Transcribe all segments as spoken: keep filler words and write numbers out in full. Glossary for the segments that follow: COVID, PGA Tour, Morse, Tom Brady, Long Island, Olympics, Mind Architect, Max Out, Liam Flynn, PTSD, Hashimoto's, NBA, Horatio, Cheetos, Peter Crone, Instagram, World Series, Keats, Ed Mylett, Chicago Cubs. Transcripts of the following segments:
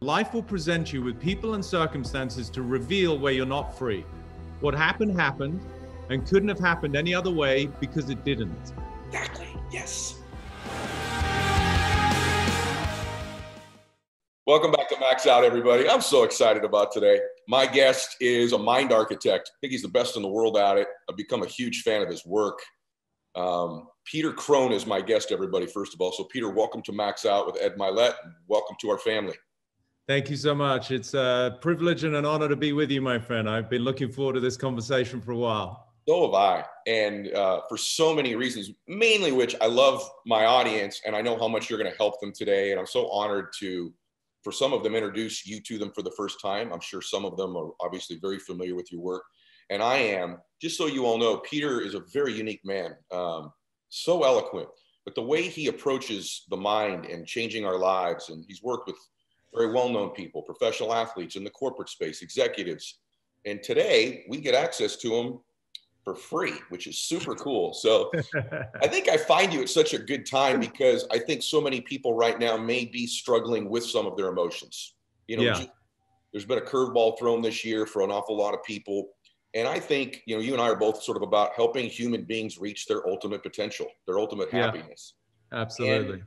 Life will present you with people and circumstances to reveal where you're not free. What happened happened and couldn't have happened any other way because it didn't. Exactly, yes. Welcome back to Max Out, everybody. I'm so excited about today. My guest is a mind architect. I think he's the best in the world at it. I've become a huge fan of his work. Um, Peter Crone is my guest, everybody, first of all. So Peter, welcome to Max Out with Ed Mylett. Welcome to our family. Thank you so much. It's a privilege and an honor to be with you, my friend. I've been looking forward to this conversation for a while. So have I. And uh, for so many reasons, mainly which I love my audience and I know how much you're going to help them today. And I'm so honored to, for some of them, introduce you to them for the first time. I'm sure some of them are obviously very familiar with your work. And I am, just so you all know, Peter is a very unique man, um, so eloquent, but the way he approaches the mind and changing our lives, and he's worked with very well-known people, professional athletes in the corporate space, executives. And today we get access to him for free, which is super cool. So I think I find you at such a good time because I think so many people right now may be struggling with some of their emotions. You know, yeah. There's been a curveball thrown this year for an awful lot of people. And I think, you know, you and I are both sort of about helping human beings reach their ultimate potential, their ultimate yeah, happiness. Absolutely. And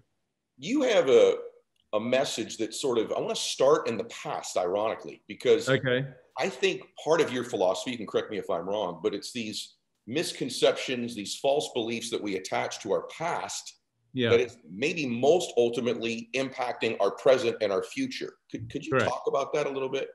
you have a, a message that sort of, I want to start in the past, ironically, because okay. I think part of your philosophy, you can correct me if I'm wrong, but it's these misconceptions, these false beliefs that we attach to our past yeah. that is maybe most ultimately impacting our present and our future. Could, could you Correct. talk about that a little bit?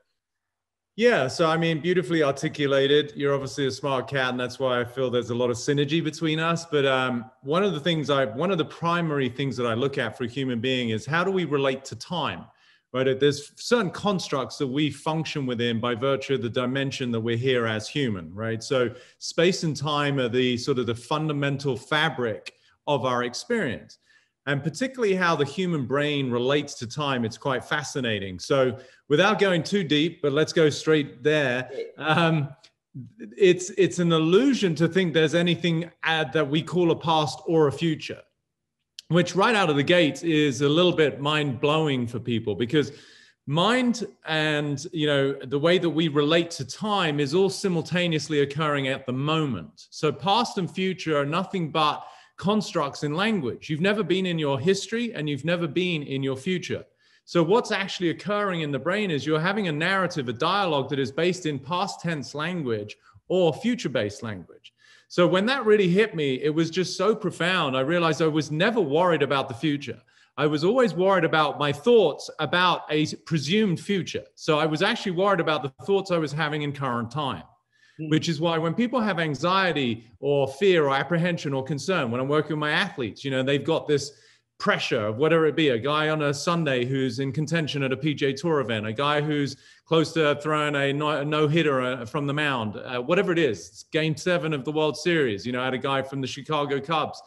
Yeah, so I mean, beautifully articulated. You're obviously a smart cat, and that's why I feel there's a lot of synergy between us. But um, one of the things I, one of the primary things that I look at for a human being is how do we relate to time, right? There's certain constructs that we function within by virtue of the dimension that we're here as human, right? So space and time are the sort of the fundamental fabric of our experience. And particularly how the human brain relates to time, it's quite fascinating. So without going too deep, but let's go straight there. Um, it's, it's an illusion to think there's anything ad that we call a past or a future, which right out of the gate is a little bit mind-blowing for people because mind and, you know, the way that we relate to time is all simultaneously occurring at the moment. So past and future are nothing but constructs in language. You've never been in your history and you've never been in your future. So what's actually occurring in the brain is you're having a narrative, a dialogue that is based in past tense language or future-based language. So when that really hit me, it was just so profound. I realized I was never worried about the future. I was always worried about my thoughts about a presumed future. So I was actually worried about the thoughts I was having in current time. Which is why when people have anxiety or fear or apprehension or concern, when I'm working with my athletes, you know, they've got this pressure of whatever it be, a guy on a Sunday who's in contention at a P G A Tour event, a guy who's close to throwing a no-hitter from the mound, uh, whatever it is, it's game seven of the World Series. You know, I had a guy from the Chicago Cubs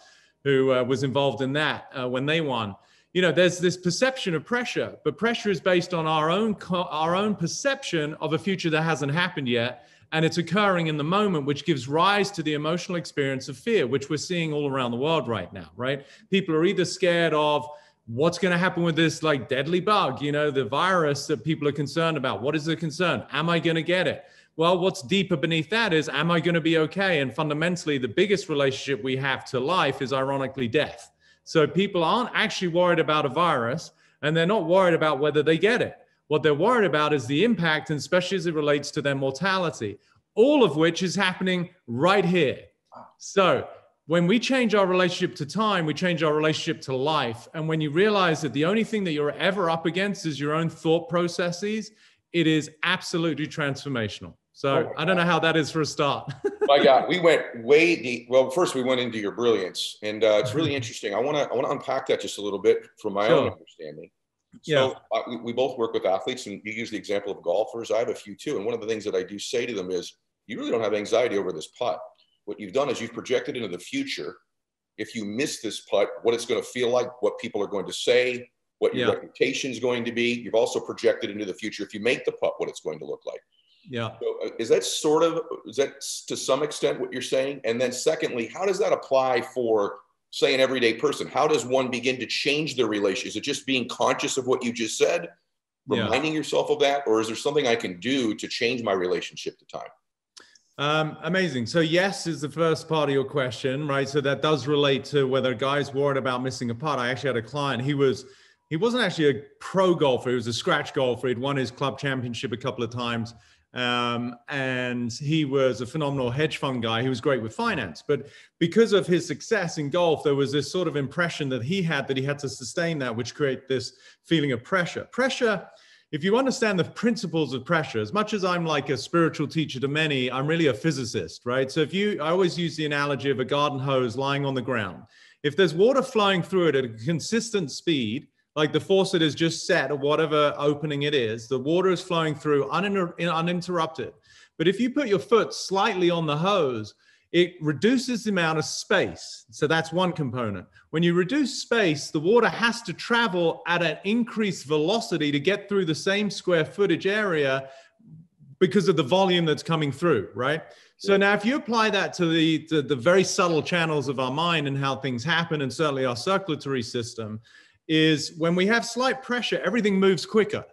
who uh, was involved in that uh, when they won. You know, there's this perception of pressure, but pressure is based on our own, our own perception of a future that hasn't happened yet. And it's occurring in the moment, which gives rise to the emotional experience of fear, which we're seeing all around the world right now, right? People are either scared of what's going to happen with this like deadly bug, you know, the virus that people are concerned about. What is the concern? Am I going to get it? Well, what's deeper beneath that is, am I going to be okay? And fundamentally, the biggest relationship we have to life is ironically death. So people aren't actually worried about a virus and they're not worried about whether they get it. What they're worried about is the impact, and especially as it relates to their mortality, all of which is happening right here. So when we change our relationship to time, we change our relationship to life. And when you realize that the only thing that you're ever up against is your own thought processes, it is absolutely transformational. So oh I don't know how that is for a start. My God, we went way deep. Well, first we went into your brilliance, and uh, it's really interesting. I want to I want to unpack that just a little bit from my sure. own understanding. So yeah. I, we both work with athletes, and you use the example of golfers. I have a few too. And one of the things that I do say to them is you really don't have anxiety over this putt. What you've done is you've projected into the future. If you miss this putt, what it's going to feel like, what people are going to say, what your yeah. reputation is going to be. You've also projected into the future. If you make the putt, what it's going to look like. Yeah. So is that sort of, is that to some extent what you're saying? And then secondly, how does that apply for say an everyday person? How does one begin to change their relationship? Is it just being conscious of what you just said? reminding yeah. yourself of that? Or is there something I can do to change my relationship to time? Um, amazing. So yes is the first part of your question, right? So that does relate to whether a guy's worried about missing a putt. I actually had a client, he was, he wasn't actually a pro golfer. He was a scratch golfer. He'd won his club championship a couple of times. Um, and he was a phenomenal hedge fund guy. He was great with finance, but because of his success in golf, there was this sort of impression that he had that he had to sustain that, which create this feeling of pressure. Pressure. If you understand the principles of pressure, as much as I'm like a spiritual teacher to many, I'm really a physicist, right? So if you, I always use the analogy of a garden hose lying on the ground. If there's water flowing through it at a consistent speed, like the faucet is just set or whatever opening it is, the water is flowing through uninter- uninterrupted. But if you put your foot slightly on the hose, it reduces the amount of space. So that's one component. When you reduce space, the water has to travel at an increased velocity to get through the same square footage area because of the volume that's coming through, right? So now if you apply that to the, to the very subtle channels of our mind and how things happen, and certainly our circulatory system, is when we have slight pressure, everything moves quicker.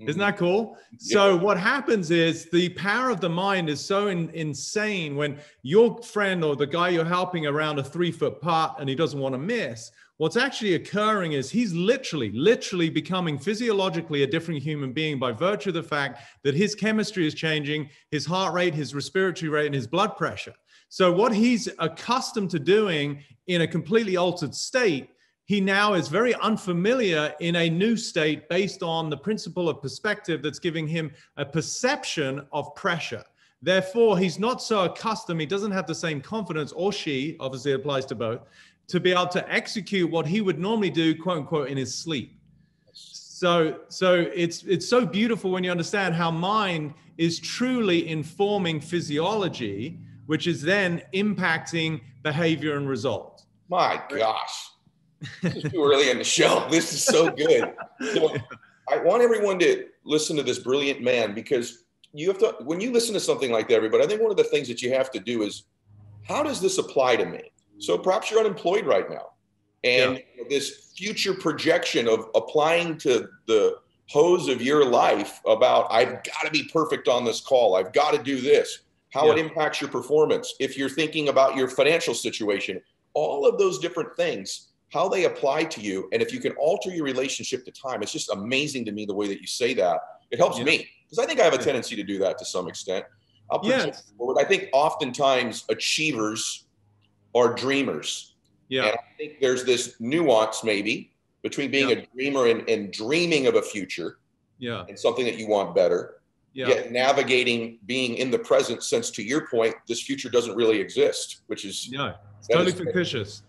Isn't that cool? Yeah. So what happens is the power of the mind is so in, insane when your friend or the guy you're helping around a three foot putt and he doesn't want to miss, what's actually occurring is he's literally, literally becoming physiologically a different human being by virtue of the fact that his chemistry is changing, his heart rate, his respiratory rate, and his blood pressure. So what he's accustomed to doing in a completely altered state, he now is very unfamiliar in a new state based on the principle of perspective that's giving him a perception of pressure. Therefore, he's not so accustomed, he doesn't have the same confidence, or she, obviously it applies to both, to be able to execute what he would normally do, quote unquote, in his sleep. So, so it's, it's so beautiful when you understand how mind is truly informing physiology, which is then impacting behavior and result. My gosh. This is too early in the show. This is so good. So I want everyone to listen to this brilliant man, because you have to, when you listen to something like that, everybody, I think one of the things that you have to do is, how does this apply to me? So perhaps you're unemployed right now. And yeah. this future projection of applying to the hose of your life about, I've got to be perfect on this call. I've got to do this. How yeah. it impacts your performance. If you're thinking about your financial situation, all of those different things, how they apply to you, and if you can alter your relationship to time. It's just amazing to me the way that you say that. It helps yeah. me, because I think I have a tendency to do that to some extent. I'll yes. forward. I think oftentimes achievers are dreamers. Yeah. And I think there's this nuance maybe between being yeah. a dreamer and, and dreaming of a future yeah. and something that you want better, yeah. yet navigating being in the present, since to your point, this future doesn't really exist, which is- No, it's totally fictitious.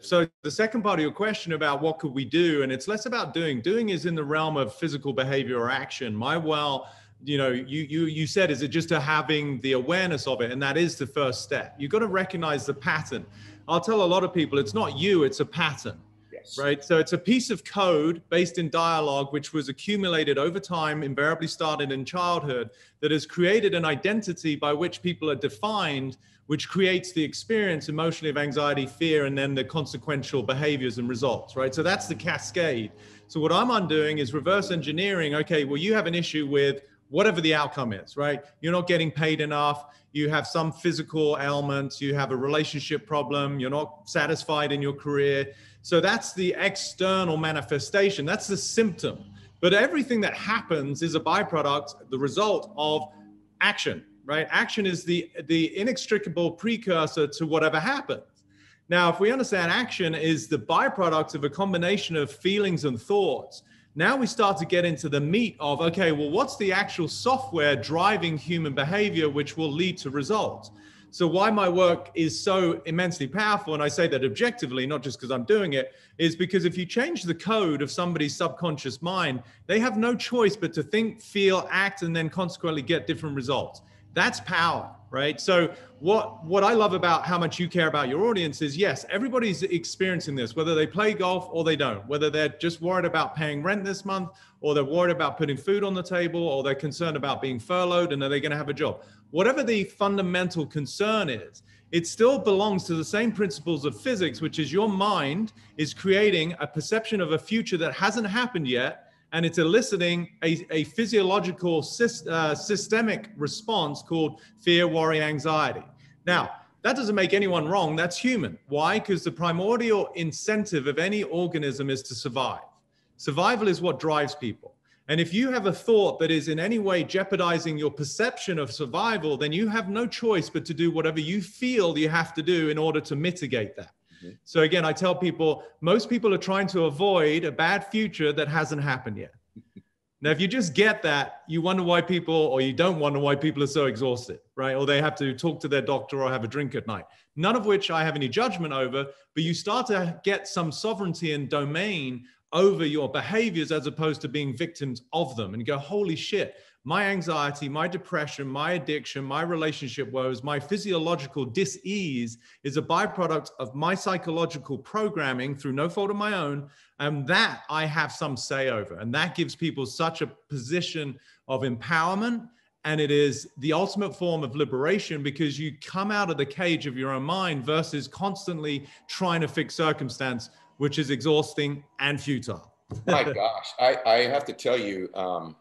So the second part of your question about what could we do, and it's less about doing. Doing is in the realm of physical behavior or action. My well, you know, you you you said, is it just to having the awareness of it? And that is the first step. You've got to recognize the pattern. I'll tell a lot of people, it's not you, it's a pattern, yes. right? So it's a piece of code based in dialogue, which was accumulated over time, invariably started in childhood, that has created an identity by which people are defined, which creates the experience emotionally of anxiety, fear, and then the consequential behaviors and results, right? So that's the cascade. So what I'm undoing is reverse engineering. Okay, well, you have an issue with whatever the outcome is, right? You're not getting paid enough. You have some physical ailment. You have a relationship problem. You're not satisfied in your career. So that's the external manifestation. That's the symptom. But everything that happens is a byproduct, the result of action. Right? Action is the, the inextricable precursor to whatever happens. Now, if we understand action is the byproduct of a combination of feelings and thoughts, now we start to get into the meat of, okay, well, what's the actual software driving human behavior, which will lead to results? So why my work is so immensely powerful, and I say that objectively, not just because I'm doing it, is because if you change the code of somebody's subconscious mind, they have no choice but to think, feel, act, and then consequently get different results. That's power, right? So what, what I love about how much you care about your audience is, yes, everybody's experiencing this, whether they play golf or they don't, whether they're just worried about paying rent this month, or they're worried about putting food on the table, or they're concerned about being furloughed and are they going to have a job? Whatever the fundamental concern is, it still belongs to the same principles of physics, which is your mind is creating a perception of a future that hasn't happened yet, and it's eliciting a, a physiological syst- uh, systemic response called fear, worry, anxiety. Now, that doesn't make anyone wrong. That's human. Why? Because the primordial incentive of any organism is to survive. Survival is what drives people. And if you have a thought that is in any way jeopardizing your perception of survival, then you have no choice but to do whatever you feel you have to do in order to mitigate that. Mm-hmm. So again, I tell people, most people are trying to avoid a bad future that hasn't happened yet. Now, if you just get that, you wonder why people, or you don't wonder why people are so exhausted, right? Or they have to talk to their doctor or have a drink at night. None of which I have any judgment over, but you start to get some sovereignty and domain over your behaviors as opposed to being victims of them, and go, holy shit, my anxiety, my depression, my addiction, my relationship woes, my physiological dis-ease is a byproduct of my psychological programming through no fault of my own, and that I have some say over. And that gives people such a position of empowerment, and it is the ultimate form of liberation, because you come out of the cage of your own mind versus constantly trying to fix circumstance, which is exhausting and futile. My gosh, I, I have to tell you, um,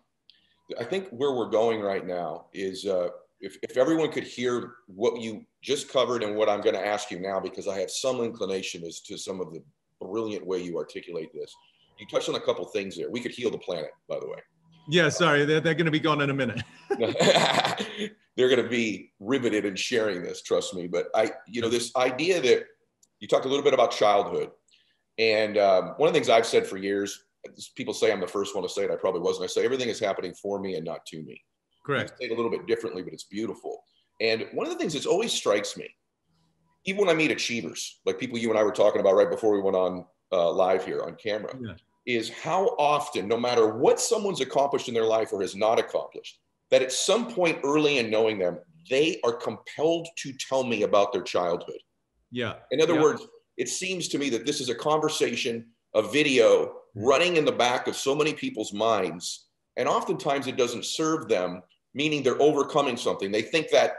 I think where we're going right now is, uh, if, if everyone could hear what you just covered and what I'm gonna ask you now, because I have some inclination as to some of the brilliant way you articulate this. You touched on a couple things there. We could heal the planet, by the way. Yeah, sorry, they're, they're gonna be gone in a minute. They're gonna be riveted in sharing this, trust me. But I, you know, this idea that you talked a little bit about childhood. And um, one of the things I've said for years, people say I'm the first one to say it, I probably wasn't. I say everything is happening for me and not to me. Correct. I say it a little bit differently, but it's beautiful. And one of the things that always strikes me, even when I meet achievers, like people you and I were talking about right before we went on uh, live here on camera, yeah. is how often, no matter what someone's accomplished in their life or has not accomplished, that at some point early in knowing them, they are compelled to tell me about their childhood. Yeah. In other yeah. words, it seems to me that this is a conversation, a video running in the back of so many people's minds. And oftentimes it doesn't serve them, meaning they're overcoming something. They think that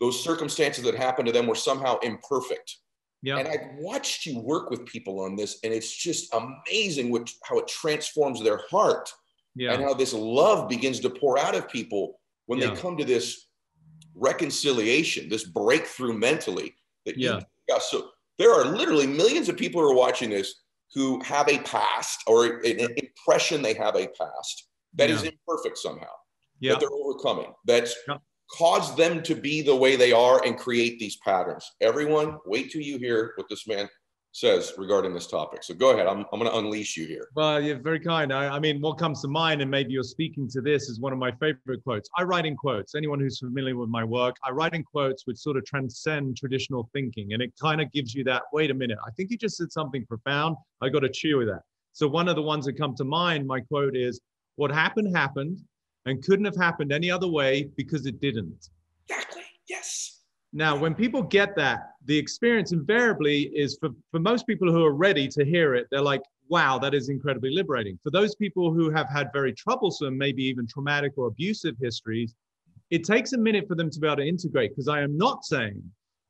those circumstances that happened to them were somehow imperfect. Yeah. And I've watched you work with people on this, and it's just amazing what, how it transforms their heart yeah. and how this love begins to pour out of people when yeah. they come to this reconciliation, this breakthrough mentally that yeah. you got so. There are literally millions of people who are watching this who have a past or an impression they have a past that yeah. is imperfect somehow, yeah. that they're overcoming, that's yeah. caused them to be the way they are and create these patterns. Everyone, wait till you hear what this man says regarding this topic. So go ahead, I'm, I'm gonna unleash you here. Well, you're very kind. I, I mean, what comes to mind, and maybe you're speaking to this, is one of my favorite quotes. I write in quotes. Anyone who's familiar with my work, I write in quotes which sort of transcend traditional thinking. And it kind of gives you that, wait a minute, I think you just said something profound. I got to chew that. So one of the ones that come to mind, my quote is, what happened happened and couldn't have happened any other way because it didn't. Exactly, yes. Now, when people get that, the experience invariably is, for, for most people who are ready to hear it, they're like, wow, that is incredibly liberating. For those people who have had very troublesome, maybe even traumatic or abusive histories, it takes a minute for them to be able to integrate, because I am not saying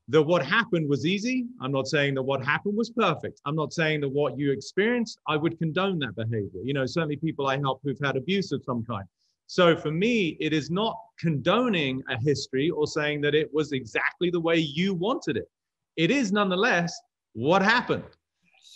that what happened was easy. I'm not saying that what happened was perfect. I'm not saying that what you experienced, I would condone that behavior. You know, certainly people I help who've had abuse of some kind. So for me, it is not condoning a history or saying that it was exactly the way you wanted it. It is nonetheless what happened.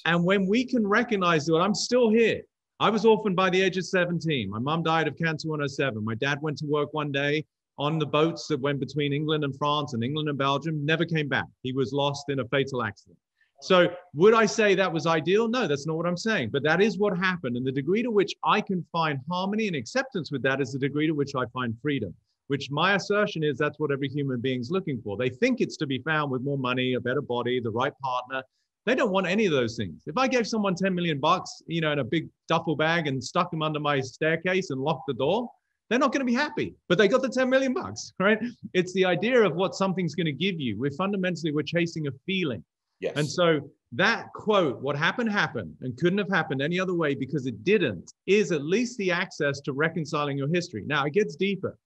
And when we can recognize that, I'm still here. I was orphaned by the age of seventeen. My mom died of cancer when I was seven. My dad went to work one day on the boats that went between England and France and England and Belgium, never came back. He was lost in a fatal accident. So would I say that was ideal? No, that's not what I'm saying, but that is what happened. And the degree to which I can find harmony and acceptance with that is the degree to which I find freedom, which my assertion is that's what every human being's looking for. They think it's to be found with more money, a better body, the right partner. They don't want any of those things. If I gave someone ten million bucks, you know, in a big duffel bag and stuck them under my staircase and locked the door, they're not going to be happy, but they got the ten million bucks, right? It's the idea of what something's going to give you. We're fundamentally, we're chasing a feeling. Yes. And so that quote, what happened happened and couldn't have happened any other way because it didn't, is at least the access to reconciling your history. Now it gets deeper.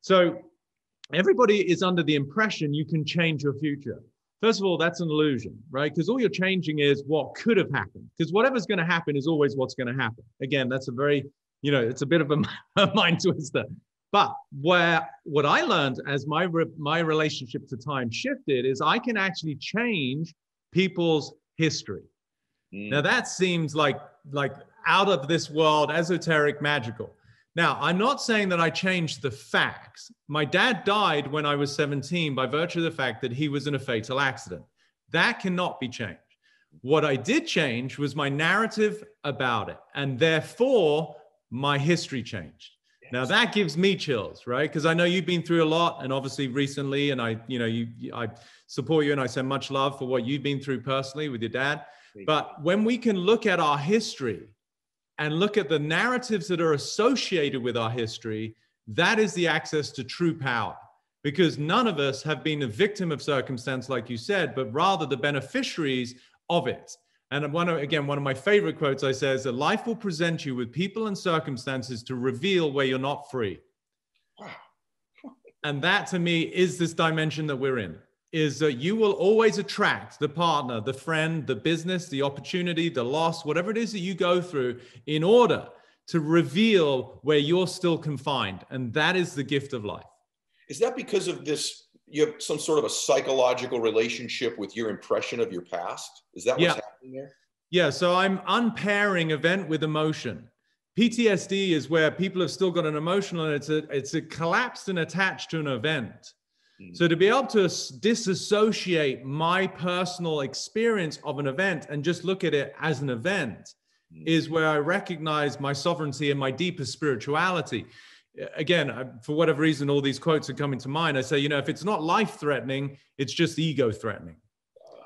So everybody is under the impression you can change your future. First of all, that's an illusion, right? Because all you're changing is what could have happened, because whatever's going to happen is always what's going to happen. Again, that's a very you know, it's a bit of a, a mind twister. But where what I learned as my re, my relationship to time shifted is I can actually change people's history. Mm. Now that seems like like out of this world, esoteric, magical. Now, I'm not saying that I changed the facts. My dad died when I was seventeen by virtue of the fact that he was in a fatal accident. That cannot be changed. What I did change was my narrative about it, and therefore my history changed. Yes. Now that gives me chills, right? Because I know you've been through a lot, and obviously recently, and I, you know, you, I support you, and I send much love for what you've been through personally with your dad. But when we can look at our history and look at the narratives that are associated with our history, that is the access to true power. Because none of us have been a victim of circumstance, like you said, but rather the beneficiaries of it. And one of, again, one of my favorite quotes I say is that life will present you with people and circumstances to reveal where you're not free. And that to me is this dimension that we're in, is that you will always attract the partner, the friend, the business, the opportunity, the loss, whatever it is that you go through in order to reveal where you're still confined. And that is the gift of life. Is that because of this, you have some sort of a psychological relationship with your impression of your past? Is that what's yeah. happening there? Yeah, so I'm unpairing event with emotion. P T S D is where people have still got an emotional, and it's a, it's a collapsed and attached to an event. Mm. So to be able to disassociate my personal experience of an event and just look at it as an event mm. is where I recognize my sovereignty and my deeper spirituality. Again, for whatever reason, all these quotes are coming to mind. I say, you know, if it's not life-threatening, it's just ego-threatening. Wow.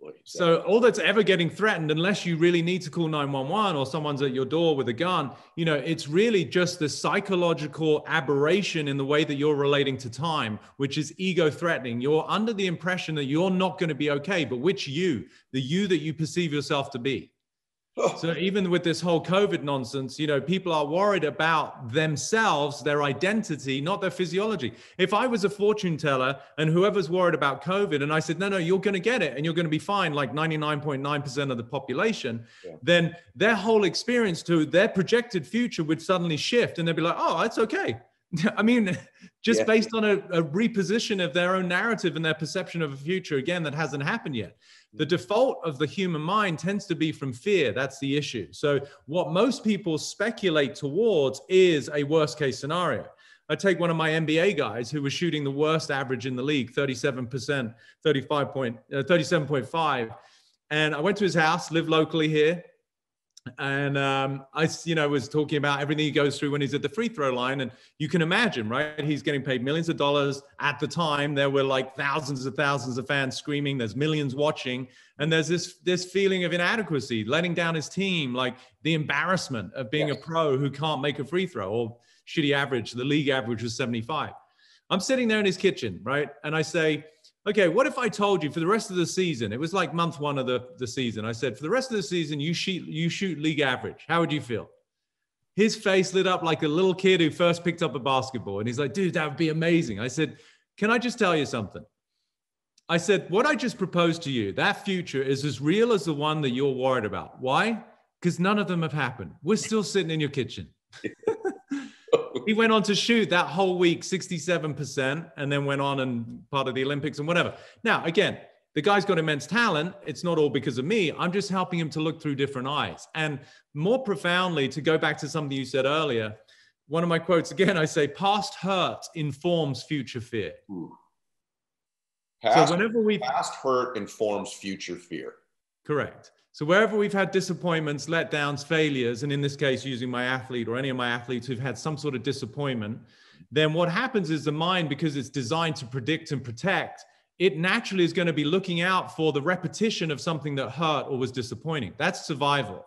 Boy, so all that's ever getting threatened, unless you really need to call nine one one or someone's at your door with a gun, you know, it's really just the psychological aberration in the way that you're relating to time, which is ego-threatening. You're under the impression that you're not going to be okay, but which you, the you that you perceive yourself to be. So even with this whole COVID nonsense, you know, people are worried about themselves, their identity, not their physiology. If I was a fortune teller and whoever's worried about COVID and I said, no, no, you're going to get it and you're going to be fine, like ninety-nine point nine percent of the population, yeah. then their whole experience to their projected future would suddenly shift and they'd be like, oh, it's okay. I mean, just yeah. based on a, a reposition of their own narrative and their perception of a future, again, that hasn't happened yet. The default of the human mind tends to be from fear. That's the issue. So what most people speculate towards is a worst case scenario. I take one of my N B A guys who was shooting the worst average in the league, thirty-seven percent, thirty-five point, uh, thirty-seven point five. And I went to his house, live locally here. And um, I, you know, was talking about everything he goes through when he's at the free throw line. And you can imagine, right? He's getting paid millions of dollars. At the time, there were like thousands and thousands of fans screaming. There's millions watching. And there's this, this feeling of inadequacy, letting down his team, like the embarrassment of being yes. a pro who can't make a free throw or shitty average. The league average was seventy-five. I'm sitting there in his kitchen, right? And I say, okay, what if I told you for the rest of the season, it was like month one of the, the season, I said, for the rest of the season, you shoot, you shoot league average. How would you feel? His face lit up like a little kid who first picked up a basketball. And he's like, dude, that would be amazing. I said, can I just tell you something? I said, what I just proposed to you, that future is as real as the one that you're worried about. Why? Because none of them have happened. We're still sitting in your kitchen. He went on to shoot that whole week, sixty-seven percent, and then went on and part of the Olympics and whatever. Now, again, the guy's got immense talent. It's not all because of me. I'm just helping him to look through different eyes. And more profoundly, to go back to something you said earlier, one of my quotes again, I say, past hurt informs future fear. Ooh. Past, so whenever we past hurt informs future fear. Correct. So wherever we've had disappointments, letdowns, failures, and in this case, using my athlete or any of my athletes who've had some sort of disappointment, then what happens is the mind, because it's designed to predict and protect, it naturally is going to be looking out for the repetition of something that hurt or was disappointing. That's survival.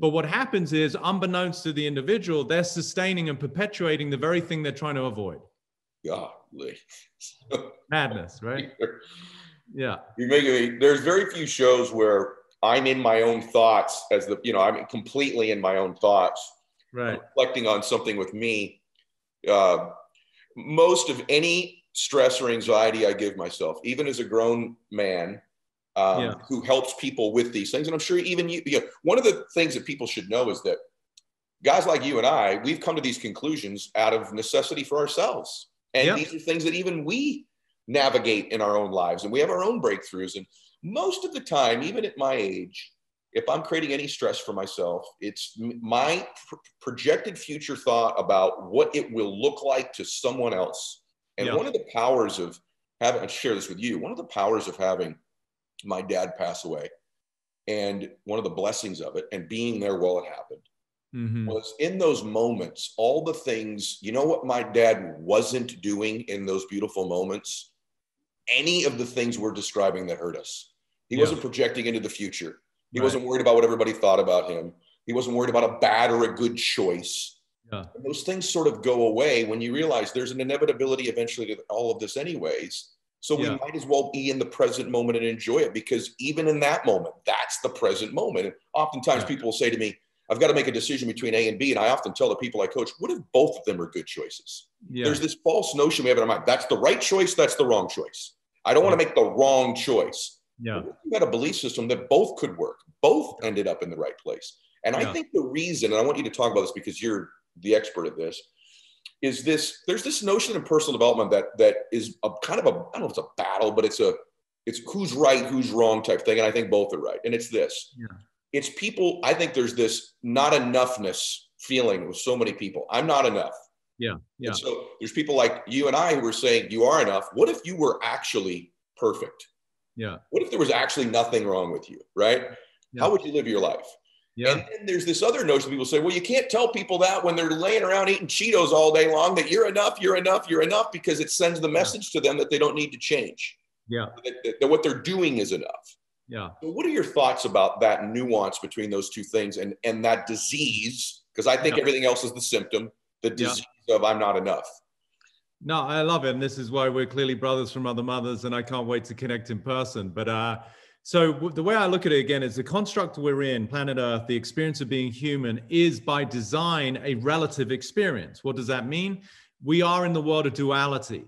But what happens is, unbeknownst to the individual, they're sustaining and perpetuating the very thing they're trying to avoid. Golly. Madness, right? Yeah. You're making me, there's very few shows where I'm in my own thoughts as the, you know, I'm completely in my own thoughts, right? I'm reflecting on something with me. Uh, most of any stress or anxiety I give myself, even as a grown man um, yeah. who helps people with these things. And I'm sure even you, you know, one of the things that people should know is that guys like you and I, we've come to these conclusions out of necessity for ourselves. And yep. these are things that even we navigate in our own lives, and we have our own breakthroughs. And most of the time, even at my age, if I'm creating any stress for myself, it's my pr- projected future thought about what it will look like to someone else. And yep. one of the powers of having, I'll share this with you, one of the powers of having my dad pass away, and one of the blessings of it, and being there while it happened, mm-hmm. was in those moments, all the things, you know what my dad wasn't doing in those beautiful moments? Any of the things we're describing that hurt us. He yeah. wasn't projecting into the future. He right. wasn't worried about what everybody thought about him. He wasn't worried about a bad or a good choice. Yeah. Those things sort of go away when you realize there's an inevitability eventually to all of this anyways. So yeah. we might as well be in the present moment and enjoy it, because even in that moment, that's the present moment. And oftentimes yeah. people will say to me, I've got to make a decision between A and B. And I often tell the people I coach, what if both of them are good choices? Yeah. There's this false notion we have in our mind. That's the right choice. That's the wrong choice. I don't yeah. want to make the wrong choice. Yeah. But we've got a belief system that both could work. Both ended up in the right place. And yeah. I think the reason, and I want you to talk about this because you're the expert at this, is this, there's this notion in personal development that that is a kind of a, I don't know if it's a battle, but it's a, it's who's right, who's wrong type thing. And I think both are right. And it's this. Yeah. It's people, I think there's this not enoughness feeling with so many people. I'm not enough. Yeah, yeah. And so there's people like you and I who are saying you are enough. What if you were actually perfect? Yeah. What if there was actually nothing wrong with you, right? Yeah. How would you live your life? Yeah. And then there's this other notion, people say, well, you can't tell people that when they're laying around eating Cheetos all day long, that you're enough, you're enough, you're enough, because it sends the message yeah. to them that they don't need to change. Yeah. That, that, that what they're doing is enough. Yeah. So what are your thoughts about that nuance between those two things and, and that disease? Because I think yeah. everything else is the symptom, the disease yeah. of I'm not enough. No, I love it. And this is why we're clearly brothers from other mothers, and I can't wait to connect in person. But uh, so w- the way I look at it again is the construct we're in, planet Earth, the experience of being human is by design a relative experience. What does that mean? We are in the world of duality.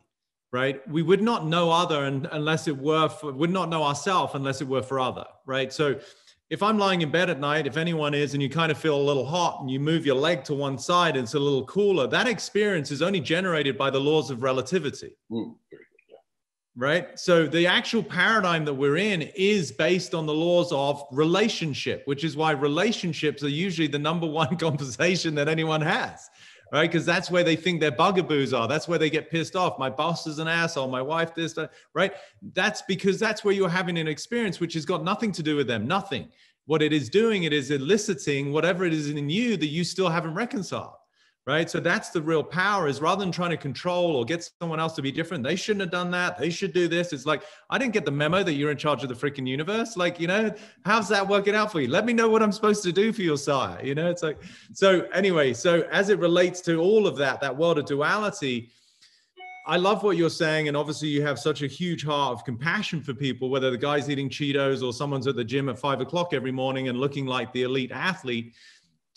Right? We would not know other and unless it were for, would not know ourselves unless it were for other, right? So if I'm lying in bed at night, if anyone is, and you kind of feel a little hot and you move your leg to one side, and it's a little cooler, that experience is only generated by the laws of relativity, Ooh, very good, yeah. right? So the actual paradigm that we're in is based on the laws of relationship, which is why relationships are usually the number one conversation that anyone has. Right? Because that's where they think their bugaboos are. That's where they get pissed off. My boss is an asshole. My wife this, that, right? That's because that's where you're having an experience which has got nothing to do with them, nothing. What it is doing, it is eliciting whatever it is in you that you still haven't reconciled, right? So that's the real power, is rather than trying to control or get someone else to be different, they shouldn't have done that, they should do this. It's like, I didn't get the memo that you're in charge of the freaking universe. Like, you know, how's that working out for you? Let me know what I'm supposed to do for your sire. You know, it's like, so anyway, so as it relates to all of that, that world of duality, I love what you're saying. And obviously you have such a huge heart of compassion for people, whether the guy's eating Cheetos or someone's at the gym at five o'clock every morning and looking like the elite athlete.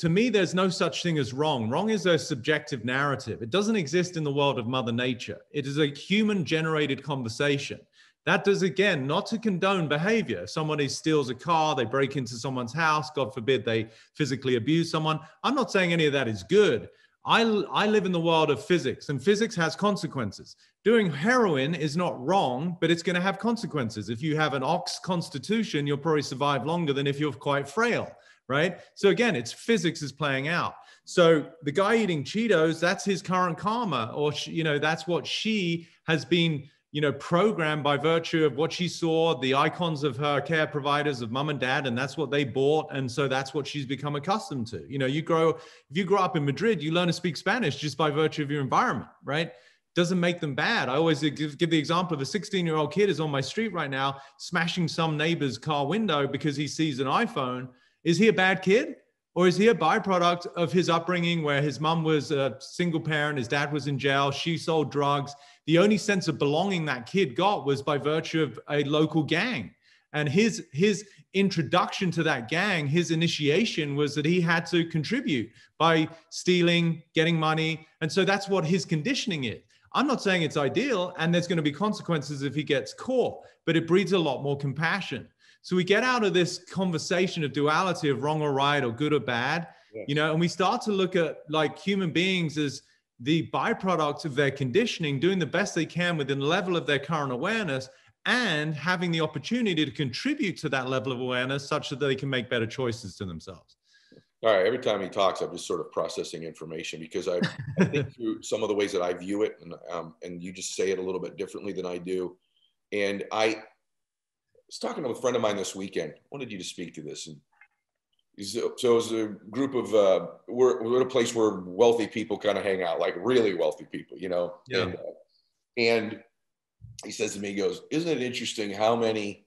To me, there's no such thing as wrong. Wrong is a subjective narrative. It doesn't exist in the world of Mother Nature. It is a human-generated conversation. That does, again, not to condone behavior. If somebody steals a car, they break into someone's house, God forbid they physically abuse someone. I'm not saying any of that is good. I, I live in the world of physics, and physics has consequences. Doing heroin is not wrong, but it's going to have consequences. If you have an ox constitution, you'll probably survive longer than if you're quite frail. Right? So again, it's physics is playing out. So the guy eating Cheetos, that's his current karma, or, she, you know, that's what she has been, you know, programmed by virtue of what she saw, the icons of her care providers of mom and dad, and that's what they bought. And so that's what she's become accustomed to. You know, you grow, if you grow up in Madrid, you learn to speak Spanish just by virtue of your environment, right? Doesn't make them bad. I always give, give the example of a sixteen year old kid is on my street right now, smashing some neighbor's car window because he sees an iPhone. Is he a bad kid, or is he a byproduct of his upbringing where his mom was a single parent, his dad was in jail, she sold drugs? The only sense of belonging that kid got was by virtue of a local gang. And his, his introduction to that gang, his initiation was that he had to contribute by stealing, getting money. And so that's what his conditioning is. I'm not saying it's ideal, and there's going to be consequences if he gets caught, but it breeds a lot more compassion. So we get out of this conversation of duality of wrong or right or good or bad, Yeah. You know, and we start to look at like human beings as the byproduct of their conditioning, doing the best they can within the level of their current awareness and having the opportunity to contribute to that level of awareness such that they can make better choices to themselves. All right. Every time he talks, I'm just sort of processing information because I, I think through some of the ways that I view it, and um, and you just say it a little bit differently than I do. And I was talking to a friend of mine this weekend. I wanted you to speak to this. And so, so it was a group of, uh, we're, we're at a place where wealthy people kind of hang out, like really wealthy people, you know? Yeah. And, uh, and he says to me, he goes, isn't it interesting how many,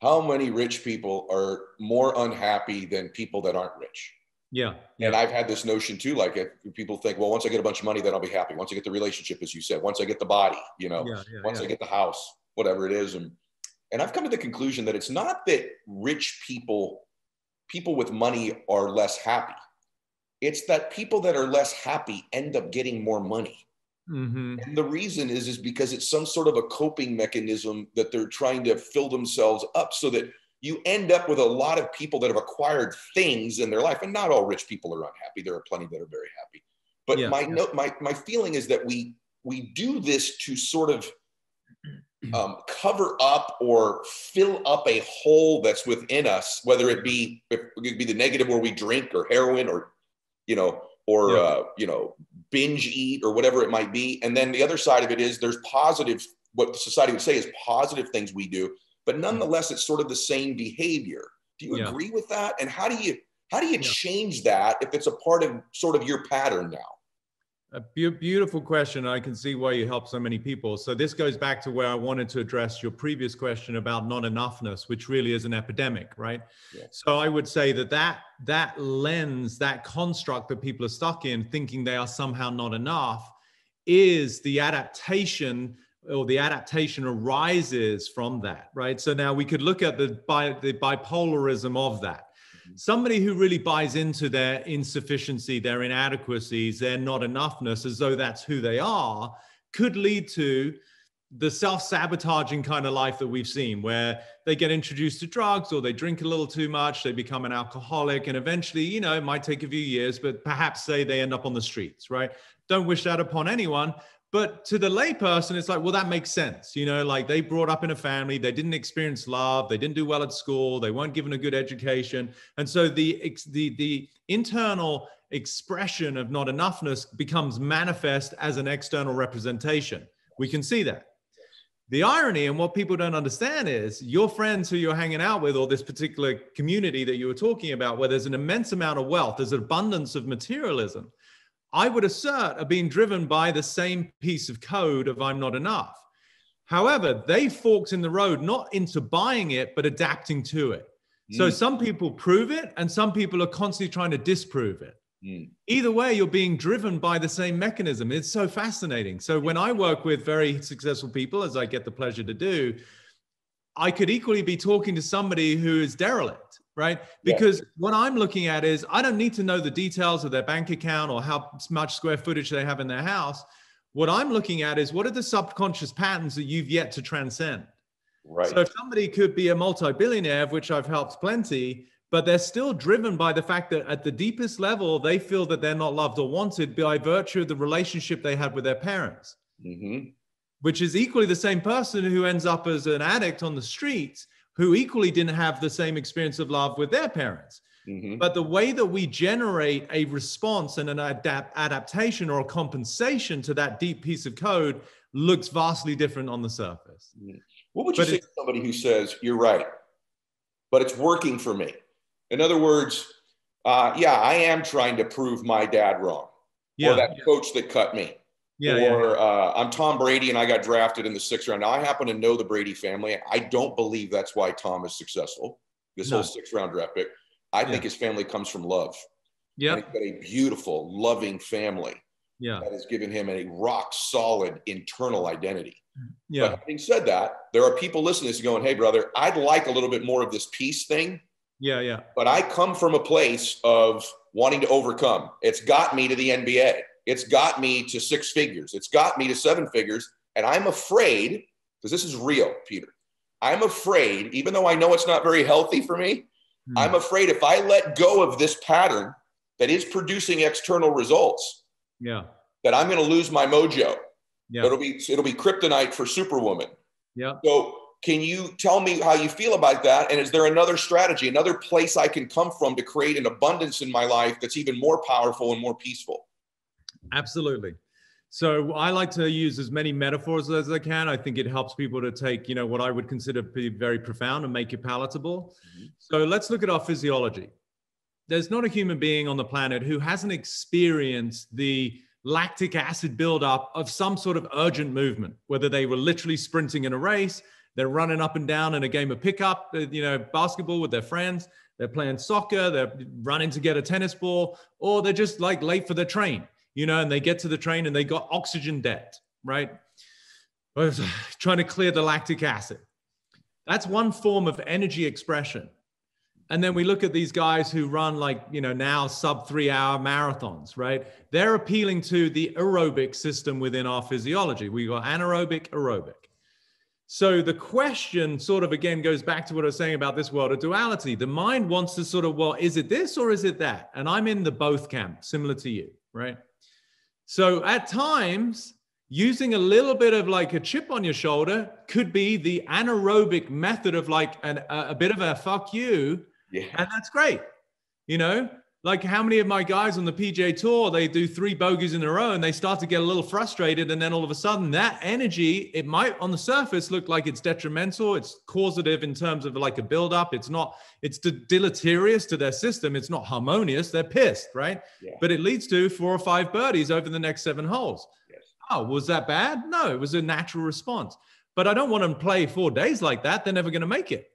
how many rich people are more unhappy than people that aren't rich? Yeah. And I've had this notion too, like if people think, well, once I get a bunch of money, then I'll be happy. Once I get the relationship, as you said, once I get the body, you know, yeah, yeah, once yeah. I get the house, whatever it is. And, and I've come to the conclusion that it's not that rich people, people with money are less happy. It's that people that are less happy end up getting more money. Mm-hmm. And the reason is, is because it's some sort of a coping mechanism that they're trying to fill themselves up so that you end up with a lot of people that have acquired things in their life. And not all rich people are unhappy. There are plenty that are very happy. But yeah, my, yeah. No, my, my feeling is that we, we do this to sort of um, cover up or fill up a hole that's within us, whether it be, it could be the negative where we drink or heroin or, you know, or, yeah. uh, you know, binge eat or whatever it might be. And then the other side of it is there's positive, what society would say is positive things we do. But nonetheless, it's sort of the same behavior. Do you yeah. agree with that? And how do you how do you yeah. change that if it's a part of sort of your pattern now? A be- beautiful question. I can see why you help so many people. So this goes back to where I wanted to address your previous question about not enoughness, which really is an epidemic, right? Yeah. So I would say that, that that lens, that construct that people are stuck in, thinking they are somehow not enough, is the adaptation or the adaptation arises from that, right? So now we could look at the, bi- the bipolarism of that. Mm-hmm. Somebody who really buys into their insufficiency, their inadequacies, their not enoughness, as though that's who they are, could lead to the self-sabotaging kind of life that we've seen, where they get introduced to drugs or they drink a little too much, they become an alcoholic, and eventually, you know, it might take a few years, but perhaps say they end up on the streets, right? Don't wish that upon anyone. But to the layperson, it's like, well, that makes sense. You know, like they brought up in a family, they didn't experience love, they didn't do well at school, they weren't given a good education. And so the, the, the internal expression of not enoughness becomes manifest as an external representation. We can see that. The irony and what people don't understand is your friends who you're hanging out with, or this particular community that you were talking about, where there's an immense amount of wealth, there's an abundance of materialism, I would assert are being driven by the same piece of code of I'm not enough. However, they forked in the road, not into buying it, but adapting to it. Mm. So some people prove it and some people are constantly trying to disprove it. Mm. Either way, you're being driven by the same mechanism. It's so fascinating. So when I work with very successful people, as I get the pleasure to do, I could equally be talking to somebody who is derelict. Right? Because yeah. what I'm looking at is I don't need to know the details of their bank account or how much square footage they have in their house. What I'm looking at is what are the subconscious patterns that you've yet to transcend? Right. So if somebody could be a multi-billionaire, of which I've helped plenty, but they're still driven by the fact that at the deepest level, they feel that they're not loved or wanted by virtue of the relationship they had with their parents, mm-hmm. which is equally the same person who ends up as an addict on the streets, who equally didn't have the same experience of love with their parents. Mm-hmm. But the way that we generate a response and an adapt adaptation or a compensation to that deep piece of code looks vastly different on the surface. What would you but say to somebody who says, you're right, but it's working for me? In other words, uh, yeah, I am trying to prove my dad wrong yeah, or that yeah. coach that cut me. Yeah, or yeah, yeah. Uh, I'm Tom Brady and I got drafted in the sixth round. Now I happen to know the Brady family. I don't believe that's why Tom is successful. This no. whole sixth round draft pick. I yeah. think his family comes from love. Yeah. He's got a beautiful, loving family. Yeah. That has given him a rock solid internal identity. Yeah. But having said that, there are people listening to this going, hey brother, I'd like a little bit more of this peace thing. Yeah. Yeah. But I come from a place of wanting to overcome. It's got me to the N B A. It's got me to six figures. It's got me to seven figures. And I'm afraid, because this is real, Peter, I'm afraid, even though I know it's not very healthy for me, mm. I'm afraid if I let go of this pattern, that is producing external results. Yeah. That I'm going to lose my mojo. Yeah. It'll be, it'll be kryptonite for Superwoman. Yeah. So can you tell me how you feel about that? And is there another strategy, another place I can come from to create an abundance in my life that's even more powerful and more peaceful? Absolutely. So I like to use as many metaphors as I can. I think it helps people to take, you know, what I would consider to be very profound and make it palatable. Mm-hmm. So let's look at our physiology. There's not a human being on the planet who hasn't experienced the lactic acid buildup of some sort of urgent movement, whether they were literally sprinting in a race, they're running up and down in a game of pickup, you know, basketball with their friends, they're playing soccer, they're running to get a tennis ball, or they're just like late for the train. You know, and they get to the train and they got oxygen debt, right? Trying to clear the lactic acid. That's one form of energy expression. And then we look at these guys who run like, you know, now sub three hour marathons, right? They're appealing to the aerobic system within our physiology. We got anaerobic, aerobic. So the question sort of again goes back to what I was saying about this world of duality. The mind wants to sort of, well, is it this or is it that? And I'm in the both camp, similar to you, right? So at times, using a little bit of like a chip on your shoulder could be the anaerobic method of like an, a, a bit of a fuck you. Yeah. And that's great. You know, like how many of my guys on the P G A Tour, they do three bogeys in a row and they start to get a little frustrated. And then all of a sudden that energy, it might on the surface look like it's detrimental. It's causative in terms of like a buildup. It's not, it's deleterious to their system. It's not harmonious. They're pissed, right? Yeah. But it leads to four or five birdies over the next seven holes. Yes. Oh, was that bad? No, it was a natural response. But I don't want them to play four days like that. They're never going to make it,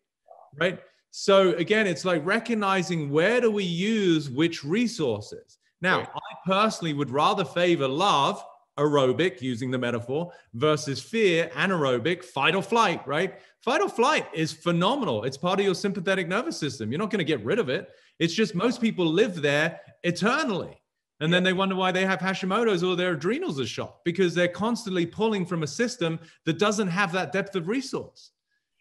right? So again, it's like recognizing where do we use which resources. Now, yeah. I personally would rather favor love, aerobic, using the metaphor, versus fear, anaerobic, fight or flight, right? Fight or flight is phenomenal. It's part of your sympathetic nervous system. You're not going to get rid of it. It's just most people live there eternally. And yeah. then they wonder why they have Hashimoto's or their adrenals are shot, because they're constantly pulling from a system that doesn't have that depth of resource.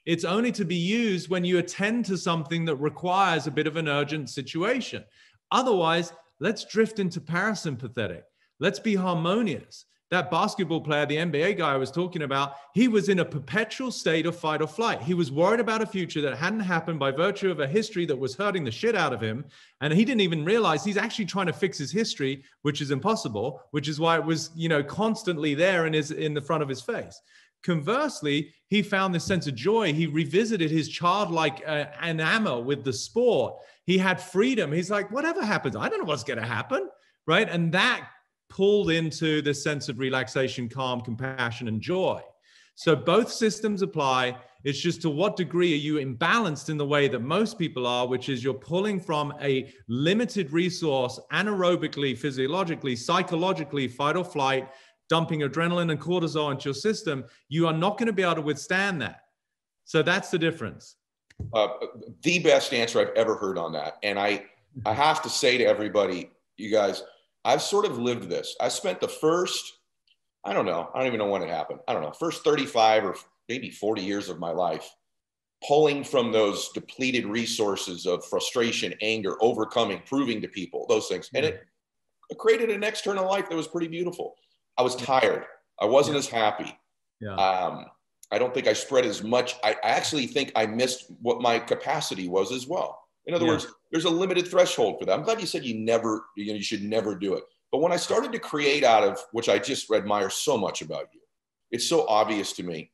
It's only to be used when you attend to something that requires a bit of an urgent situation. Otherwise, let's drift into parasympathetic. Let's be harmonious. That basketball player, the N B A guy I was talking about, he was in a perpetual state of fight or flight. He was worried about a future that hadn't happened by virtue of a history that was hurting the shit out of him. And he didn't even realize he's actually trying to fix his history, which is impossible, which is why it was, you know, constantly there and is in the front of his face. Conversely, he found this sense of joy. He revisited his childlike uh, enamor with the sport. He had freedom. He's like, whatever happens, I don't know what's going to happen, right? And that pulled into this sense of relaxation, calm, compassion, and joy. So both systems apply. It's just to what degree are you imbalanced in the way that most people are, which is you're pulling from a limited resource, anaerobically, physiologically, psychologically, fight or flight, dumping adrenaline and cortisol into your system. You are not going to be able to withstand that. So that's the difference. Uh, the best answer I've ever heard on that. And I, I have to say to everybody, you guys, I've sort of lived this. I spent the first, I don't know, I don't even know when it happened. I don't know, first thirty-five or maybe forty years of my life, pulling from those depleted resources of frustration, anger, overcoming, proving to people, those things. And it, it created an external life that was pretty beautiful. I was tired. I wasn't yeah. as happy. Yeah. Um, I don't think I spread as much. I, I actually think I missed what my capacity was as well. In other yeah. words, there's a limited threshold for that. I'm glad you said you never, you know, you should never do it. But when I started to create out of, which I just admire so much about you, it's so obvious to me.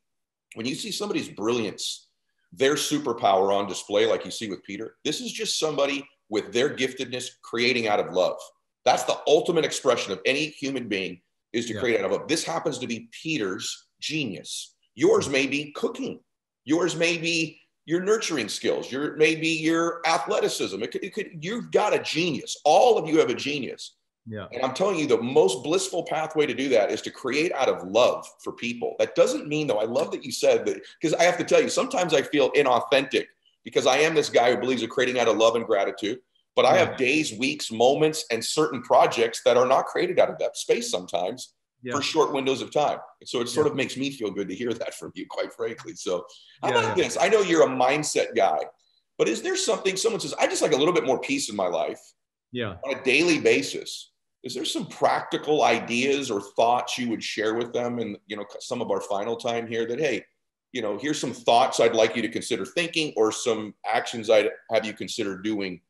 When you see somebody's brilliance, their superpower on display, like you see with Peter, this is just somebody with their giftedness creating out of love. That's the ultimate expression of any human being. Is to yeah. create out of it. This happens to be Peter's genius. Yours may be cooking. Yours may be your nurturing skills. Your may be your athleticism. It could, it could, you've got a genius. All of you have a genius. Yeah. And I'm telling you, the most blissful pathway to do that is to create out of love for people. That doesn't mean, though, I love that you said that, because I have to tell you, sometimes I feel inauthentic because I am this guy who believes in creating out of love and gratitude. But I have days, weeks, moments, and certain projects that are not created out of that space sometimes yeah. for short windows of time. So it sort yeah. of makes me feel good to hear that from you, quite frankly. So how yeah, about yeah. this? I know you're a mindset guy, but is there something, someone says, I just like a little bit more peace in my life. yeah. on a daily basis, is there some practical ideas or thoughts you would share with them? And, you know, some of our final time here that, hey, you know, here's some thoughts I'd like you to consider thinking, or some actions I'd have you consider doing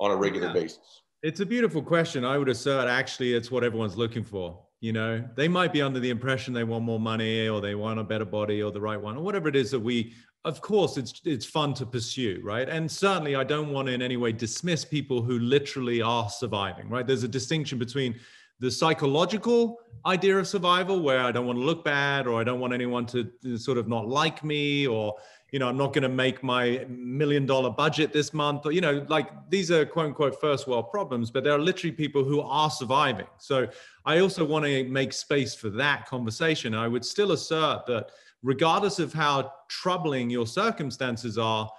on a regular yeah. basis. It's a beautiful question. I would assert actually it's what everyone's looking for. You know, they might be under the impression they want more money, or they want a better body, or the right one, or whatever it is that we, of course, it's it's fun to pursue, right? And certainly I don't want to in any way dismiss people who literally are surviving, right? There's a distinction between the psychological idea of survival, where I don't want to look bad, or I don't want anyone to sort of not like me, or, you know, I'm not going to make my million dollar budget this month, or, you know, like these are quote unquote first world problems, but there are literally people who are surviving. So I also want to make space for that conversation. I would still assert that regardless of how troubling your circumstances are,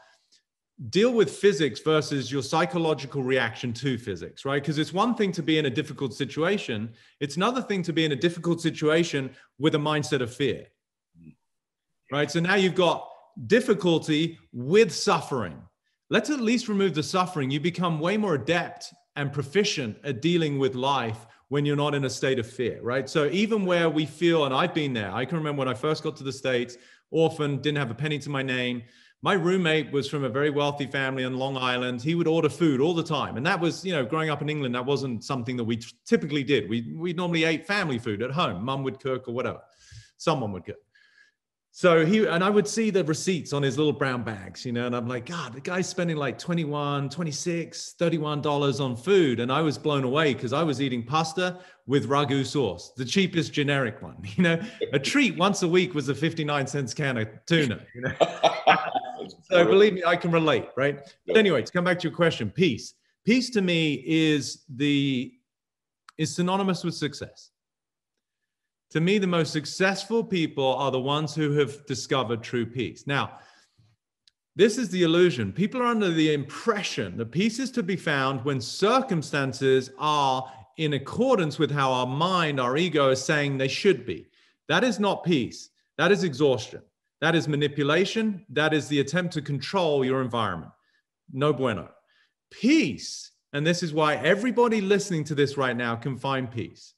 deal with physics versus your psychological reaction to physics, right? Because it's one thing to be in a difficult situation. It's another thing to be in a difficult situation with a mindset of fear, right? So now you've got difficulty with suffering. Let's at least remove the suffering. You become way more adept and proficient at dealing with life when you're not in a state of fear, right? So even where we feel, and I've been there, I can remember when I first got to the States, orphan, didn't have a penny to my name. My roommate was from a very wealthy family on Long Island. He would order food all the time. And that was, you know, growing up in England, that wasn't something that we typically did. We we normally ate family food at home. Mum would cook or whatever. Someone would cook. So he, and I would see the receipts on his little brown bags, you know, and I'm like, God, the guy's spending like twenty-one, twenty-six, thirty-one dollars on food. And I was blown away because I was eating pasta with ragu sauce, the cheapest generic one, you know. A treat once a week was a fifty-nine cents can of tuna, you know. So believe me, I can relate, right? But anyway, to come back to your question, peace. Peace to me is the is synonymous with success. To me, the most successful people are the ones who have discovered true peace. Now, this is the illusion. People are under the impression that peace is to be found when circumstances are in accordance with how our mind, our ego is saying they should be. That is not peace. That is exhaustion. That is manipulation. That is the attempt to control your environment. No bueno. Peace, and this is why everybody listening to this right now can find peace.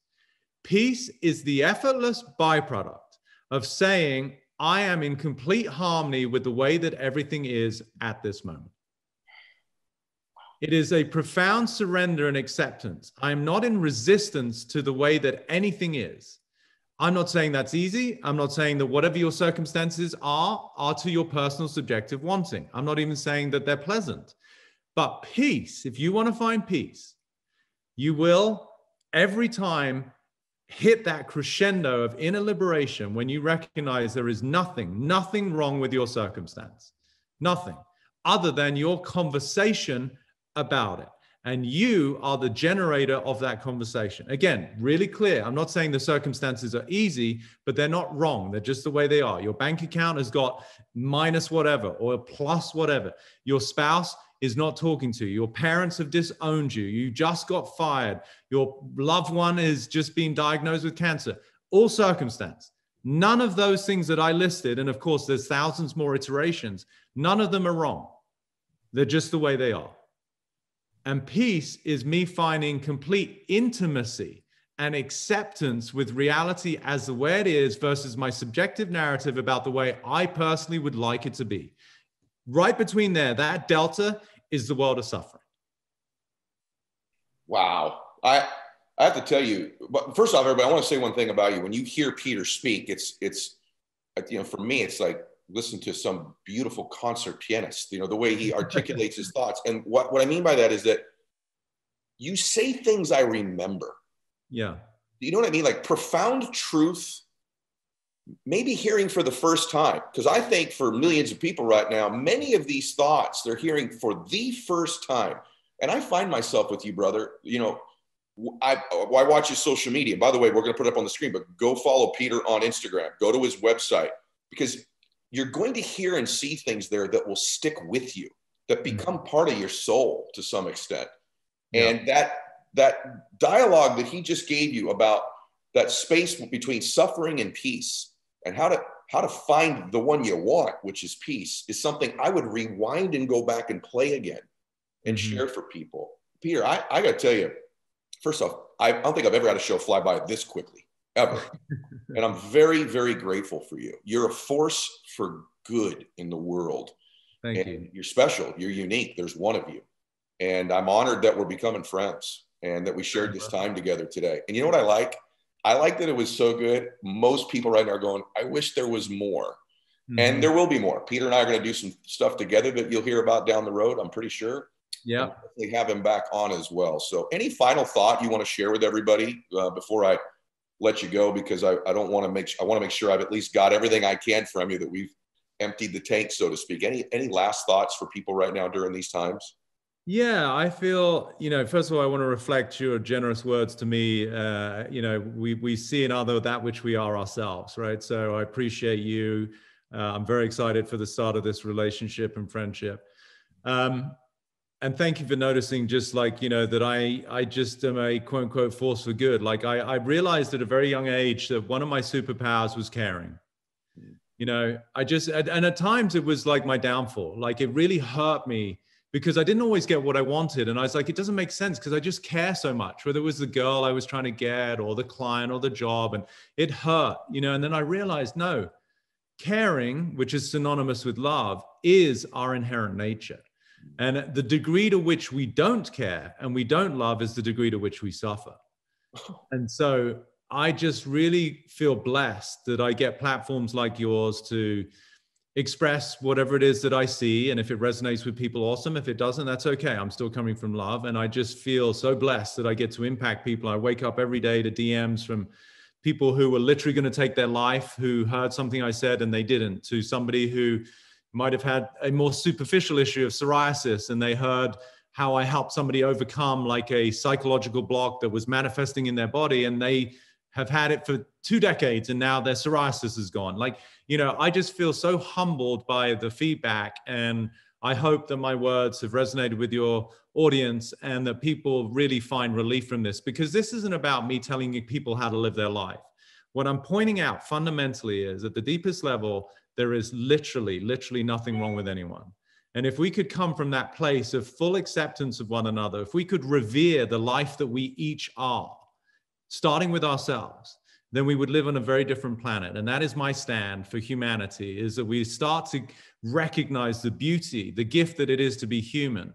Peace is the effortless byproduct of saying, I am in complete harmony with the way that everything is at this moment. It is a profound surrender and acceptance. I am not in resistance to the way that anything is. I'm not saying that's easy. I'm not saying that whatever your circumstances are, are to your personal subjective wanting. I'm not even saying that they're pleasant. But peace, if you want to find peace, you will every time hit that crescendo of inner liberation when you recognize there is nothing, nothing wrong with your circumstance, nothing other than your conversation about it. And you are the generator of that conversation. Again, really clear. I'm not saying the circumstances are easy, but they're not wrong. They're just the way they are. Your bank account has got minus whatever or plus whatever. Your spouse is not talking to you. Your parents have disowned you. You just got fired. Your loved one is just being diagnosed with cancer. All circumstance. None of those things that I listed, and of course, there's thousands more iterations, none of them are wrong. They're just the way they are. And peace is me finding complete intimacy and acceptance with reality as the way it is versus my subjective narrative about the way I personally would like it to be. Right between there, that delta is the world of suffering. Wow. I, I have to tell you, but first off, everybody, I want to say one thing about you. When you hear Peter speak, it's, it's, you know, for me, it's like, listen to some beautiful concert pianist, you know, the way he articulates his thoughts. And what, what I mean by that is that you say things I remember. Yeah. You know what I mean? Like profound truth, maybe hearing for the first time. Because I think for millions of people right now, many of these thoughts they're hearing for the first time. And I find myself with you, brother, you know, I, I watch his social media. By the way, we're going to put it up on the screen, but go follow Peter on Instagram, go to his website, because you're going to hear and see things there that will stick with you, that become part of your soul to some extent. Yeah. And that, that dialogue that he just gave you about that space between suffering and peace and how to, how to find the one you want, which is peace, is something I would rewind and go back and play again and mm-hmm. share for people. Peter, I, I got to tell you, first off, I don't think I've ever had a show fly by this quickly, ever. And I'm very, very grateful for you. You're a force for good in the world. Thank and you. You're special. You're unique. There's one of you. And I'm honored that we're becoming friends and that we shared this time together today. And you know what I like? I like that it was so good. Most people right now are going, I wish there was more. Mm-hmm. And there will be more. Peter and I are going to do some stuff together that you'll hear about down the road, I'm pretty sure. Yeah. We'll have him back on as well. So any final thought you want to share with everybody uh, before I let you go, because I, I don't want to make, I want to make sure I've at least got everything I can from you, that we've emptied the tank, so to speak. Any, any last thoughts for people right now during these times? Yeah, I feel, you know, first of all, I want to reflect your generous words to me. Uh, you know, we, we see in other that which we are ourselves, right? So I appreciate you. Uh, I'm very excited for the start of this relationship and friendship. Um, and thank you for noticing, just like, you know, that I, I just am a quote unquote force for good. Like I, I realized at a very young age that one of my superpowers was caring. You know, I just, and at times it was like my downfall. Like it really hurt me, because I didn't always get what I wanted. And I was like, it doesn't make sense because I just care so much, whether it was the girl I was trying to get or the client or the job, and it hurt, you know. And then I realized, no, caring, which is synonymous with love, is our inherent nature. And the degree to which we don't care and we don't love is the degree to which we suffer. And so I just really feel blessed that I get platforms like yours to express whatever it is that I see. And if it resonates with people, awesome. If it doesn't, that's okay. I'm still coming from love. And I just feel so blessed that I get to impact people. I wake up every day to D Ms from people who were literally going to take their life, who heard something I said and they didn't, to somebody who might have had a more superficial issue of psoriasis and they heard how I helped somebody overcome like a psychological block that was manifesting in their body, and they have had it for two decades and now their psoriasis is gone. Like, you know, I just feel so humbled by the feedback, and I hope that my words have resonated with your audience and that people really find relief from this, because this isn't about me telling people how to live their life. What I'm pointing out fundamentally is at the deepest level, there is literally, literally nothing wrong with anyone. And if we could come from that place of full acceptance of one another, if we could revere the life that we each are, starting with ourselves, then we would live on a very different planet. And that is my stand for humanity, is that we start to recognize the beauty, the gift that it is to be human,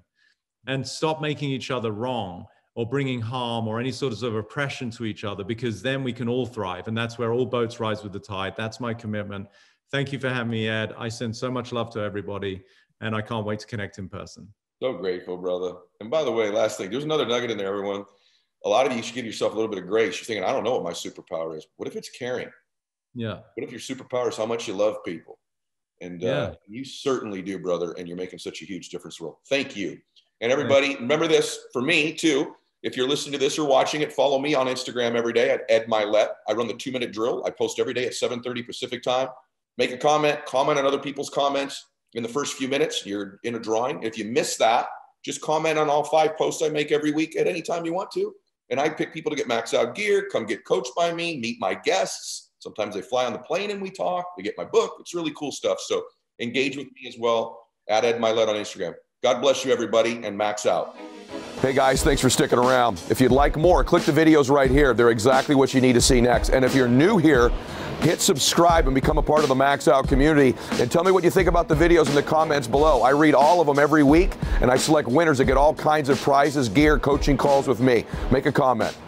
and stop making each other wrong or bringing harm or any sort of oppression to each other, because then we can all thrive. And that's where all boats rise with the tide. That's my commitment. Thank you for having me, Ed. I send so much love to everybody, and I can't wait to connect in person. So grateful, brother. And by the way, last thing, there's another nugget in there, everyone. A lot of you should give yourself a little bit of grace. You're thinking, I don't know what my superpower is. What if it's caring? Yeah. What if your superpower is how much you love people? And yeah. uh, you certainly do, brother. And you're making such a huge difference. Well, thank you. And everybody, Thanks. Remember this for me too. If you're listening to this or watching it, follow me on Instagram every day at Ed Mylett. I run the two minute drill. I post every day at seven thirty Pacific time. Make a comment, comment on other people's comments. In the first few minutes, you're in a drawing. If you miss that, just comment on all five posts I make every week at any time you want to. And I pick people to get Max Out gear, come get coached by me, meet my guests. Sometimes they fly on the plane and we talk. They get my book. It's really cool stuff. So engage with me as well at Ed Mylett on Instagram. God bless you, everybody, and Max Out. Hey, guys, thanks for sticking around. If you'd like more, click the videos right here. They're exactly what you need to see next. And if you're new here, hit subscribe and become a part of the Max Out community. And tell me what you think about the videos in the comments below. I read all of them every week, and I select winners that get all kinds of prizes, gear, coaching calls with me. Make a comment.